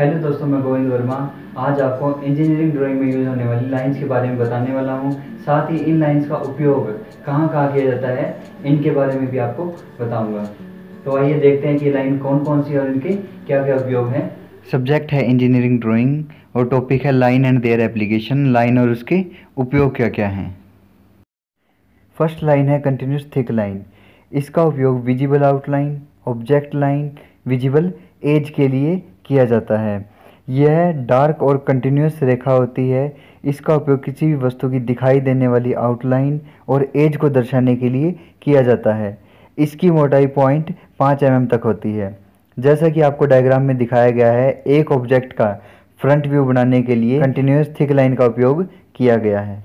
Hello दोस्तों, मैं गोविंद वर्मा। आज आपको इंजीनियरिंग ड्राइंग में यूज होने वाली लाइंस के बारे में बताने वाला हूं। साथ ही इन लाइंस का उपयोग कहां-कहां किया जाता है, इनके बारे में भी आपको बताऊंगा। तो आइए देखते हैं कि लाइन कौन कौन सी और इनके क्या क्या उपयोग हैं। सब्जेक्ट है इंजीनियरिंग ड्राइंग और टॉपिक है line and their application. Line और उसके उपयोग क्या क्या हैं। फर्स्ट लाइन है कंटिन्यूस थिक लाइन। इसका उपयोग visible outline, object line, visible edge के लिए किया जाता है। यह डार्क और कंटिन्यूस रेखा होती है। इसका उपयोग किसी भी वस्तु की दिखाई देने वाली आउटलाइन और एज को दर्शाने के लिए किया जाता है। इसकी मोटाई 0.5 mm तक होती है। जैसा कि आपको डायग्राम में दिखाया गया है, एक ऑब्जेक्ट का फ्रंट व्यू बनाने के लिए कंटिन्यूस थिक लाइन का उपयोग किया गया है।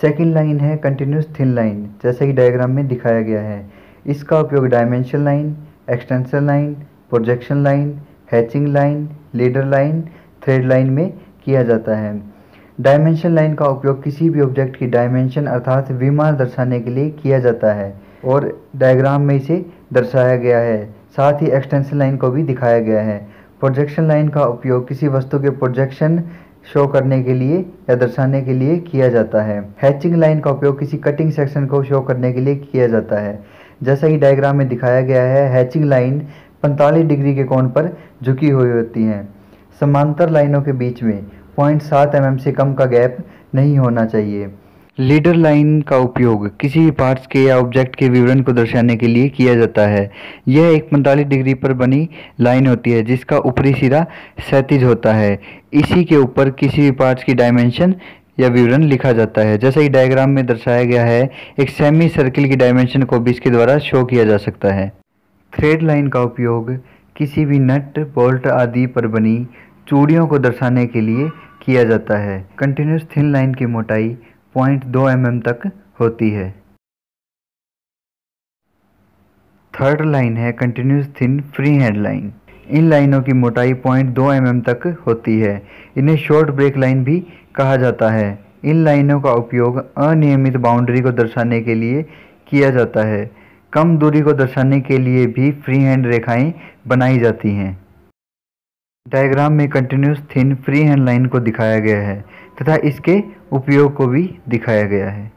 सेकेंड लाइन है कंटिन्यूस थिन लाइन, जैसा कि डायग्राम में दिखाया गया है। इसका उपयोग dimension line, extension line, projection line, hatching line, leader line, thread line में किया जाता है। डायमेंशन लाइन का उपयोग किसी भी ऑब्जेक्ट की डायमेंशन अर्थात विमान दर्शाने के लिए किया जाता है और डायग्राम में इसे दर्शाया गया है। साथ ही एक्सटेंशन लाइन को भी दिखाया गया है। प्रोजेक्शन लाइन का उपयोग किसी वस्तु के प्रोजेक्शन शो करने के लिए या दर्शाने के लिए किया जाता है। हैचिंग लाइन का उपयोग किसी कटिंग सेक्शन को शो करने के लिए किया जाता है। जैसा कि डायग्राम में दिखाया गया है, हैचिंग लाइन 45 डिग्री के कोण पर झुकी हुई होती हैं। समांतर लाइनों के बीच में 0.7 mm से कम का गैप नहीं होना चाहिए। लीडर लाइन का उपयोग किसी भी पार्ट्स के या ऑब्जेक्ट के विवरण को दर्शाने के लिए किया जाता है। यह एक 45 डिग्री पर बनी लाइन होती है जिसका ऊपरी सिरा क्षैतिज होता है। इसी के ऊपर किसी भी पार्ट्स की डायमेंशन या विवरण लिखा जाता है। जैसा कि डायग्राम में दर्शाया गया है, एक सेमी सर्किल की डायमेंशन को भी इसके द्वारा शो किया जा सकता है। थ्रेड लाइन का उपयोग किसी भी नट, बोल्ट आदि पर बनी चूड़ियों को दर्शाने के लिए किया जाता है। कंटिन्यूस थिन लाइन की मोटाई 0.2 mm तक होती है। थर्ड लाइन है continuous thin free hand line. इन लाइनों की मोटाई 0.2 mm तक होती है। इन्हें शॉर्ट ब्रेक लाइन भी कहा जाता है। इन लाइनों का उपयोग अनियमित बाउंड्री को दर्शाने के लिए किया जाता है। कम दूरी को दर्शाने के लिए भी फ्री हैंड रेखाएं बनाई जाती हैं। डायग्राम में continuous thin free hand line को दिखाया गया है तथा इसके उपयोग को भी दिखाया गया है।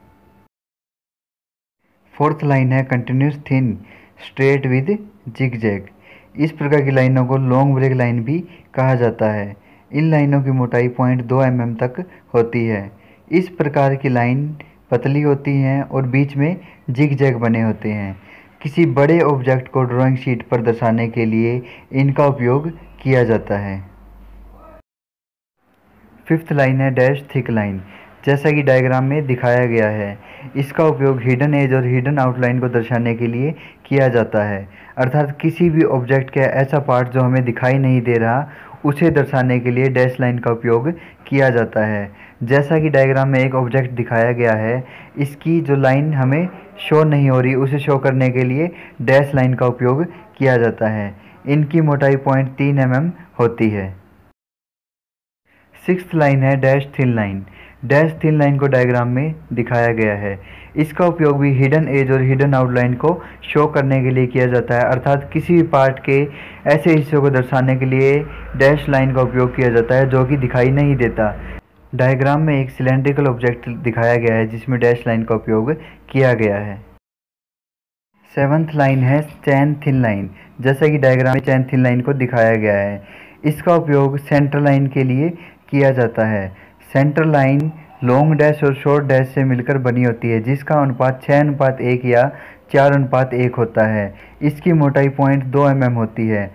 फोर्थ लाइन है continuous thin straight with zigzag. इस प्रकार की लाइनों को लॉन्ग ब्रेक लाइन भी कहा जाता है। इन लाइनों की मोटाई 0.2 mm तक होती है। इस प्रकार की लाइन पतली होती हैं और बीच में जिगजैग बने होते हैं। किसी बड़े ऑब्जेक्ट को ड्राइंग शीट पर दर्शाने के लिए इनका उपयोग किया जाता है। फिफ्थ लाइन है डैश थिक लाइन, जैसा कि डायग्राम में दिखाया गया है। इसका उपयोग हिडन एज और हिडन आउटलाइन को दर्शाने के लिए किया जाता है, अर्थात किसी भी ऑब्जेक्ट का ऐसा पार्ट जो हमें दिखाई नहीं दे रहा, उसे दर्शाने के लिए डैश लाइन का उपयोग किया जाता है। जैसा कि डायग्राम में एक ऑब्जेक्ट दिखाया गया है, इसकी जो लाइन हमें शो नहीं हो रही, उसे शो करने के लिए डैश लाइन का उपयोग किया जाता है। इनकी मोटाई 0.3 mm होती है। सिक्स्थ लाइन है dash thin line. Dash thin line को डायग्राम में दिखाया गया है। इसका उपयोग भी हिडन एज और हिडन आउटलाइन को शो करने के लिए किया जाता है, अर्थात किसी भी पार्ट के ऐसे हिस्सों को दर्शाने के लिए डैश लाइन का उपयोग किया जाता है जो कि दिखाई नहीं देता। डायग्राम में एक सिलेंड्रिकल ऑब्जेक्ट दिखाया गया है जिसमें डैश लाइन का उपयोग किया गया है। सेवंथ लाइन है चैन थिन लाइन, जैसा कि डायग्राम में चैन थिन लाइन को दिखाया गया है। इसका उपयोग सेंटर लाइन के लिए किया जाता है। सेंटर लाइन लॉन्ग डैश और शॉर्ट डैश से मिलकर बनी होती है जिसका अनुपात 6:1 या 4:1 होता है। इसकी मोटाई 0.2 mm होती है।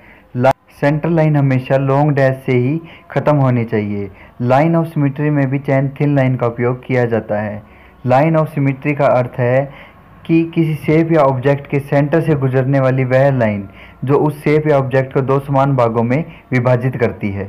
सेंटर लाइन हमेशा लॉन्ग डैश से ही खत्म होनी चाहिए। लाइन ऑफ सिमेट्री में भी चैन थिन लाइन का उपयोग किया जाता है। लाइन ऑफ सिमेट्री का अर्थ है कि किसी शेप या ऑब्जेक्ट के सेंटर से गुजरने वाली वह लाइन जो उस शेप या ऑब्जेक्ट को दो समान भागों में विभाजित करती है।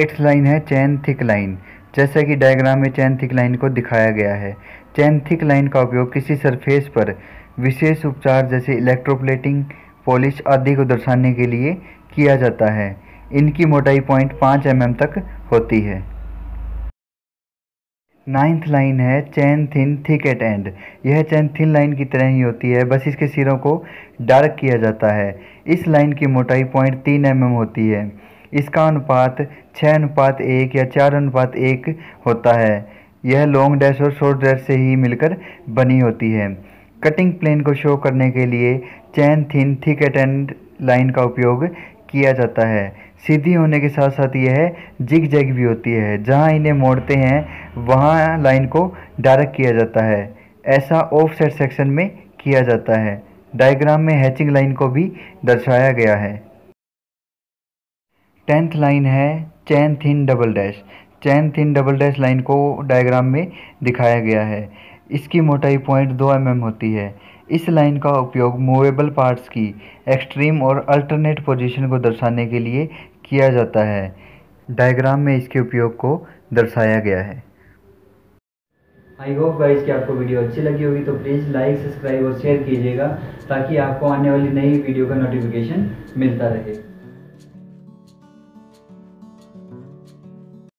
एट्थ लाइन है चैन थिक लाइन, जैसा कि डायग्राम में चैन थिक लाइन को दिखाया गया है। चैन थिक लाइन का उपयोग किसी सरफेस पर विशेष उपचार जैसे इलेक्ट्रोप्लेटिंग, पॉलिश आदि को दर्शाने के लिए किया जाता है। इनकी मोटाई 0.5 mm तक होती है। नाइन्थ लाइन है chain thin thick at end. यह चैन थिन लाइन की तरह ही होती है, बस इसके सिरों को डार्क किया जाता है। इस लाइन की मोटाई 0.3 mm होती है। इसका अनुपात 6:1 या 4:1 होता है। यह लॉन्ग डैश और शॉर्ट डैश से ही मिलकर बनी होती है। कटिंग प्लेन को शो करने के लिए chain thin thick at end line का उपयोग किया जाता है। सीधी होने के साथ साथ यह जिग-जैग भी होती है। जहां इन्हें मोड़ते हैं वहां लाइन को डार्क किया जाता है। ऐसा ऑफसेट सेक्शन में किया जाता है। डायग्राम में हैचिंग लाइन को भी दर्शाया गया है। 10th लाइन है chain thin double dash. Chain thin double dash line को डायग्राम में दिखाया गया है। इसकी मोटाई 0.2 mm होती है। इस लाइन का उपयोग मूवेबल पार्ट्स की एक्सट्रीम और अल्टरनेट पोजीशन को दर्शाने के लिए किया जाता है। डायग्राम में इसके उपयोग को दर्शाया गया है। आई होप गाइस कि आपको वीडियो अच्छी लगी होगी, तो प्लीज़ लाइक, सब्सक्राइब और शेयर कीजिएगा ताकि आपको आने वाली नई वीडियो का नोटिफिकेशन मिलता रहे।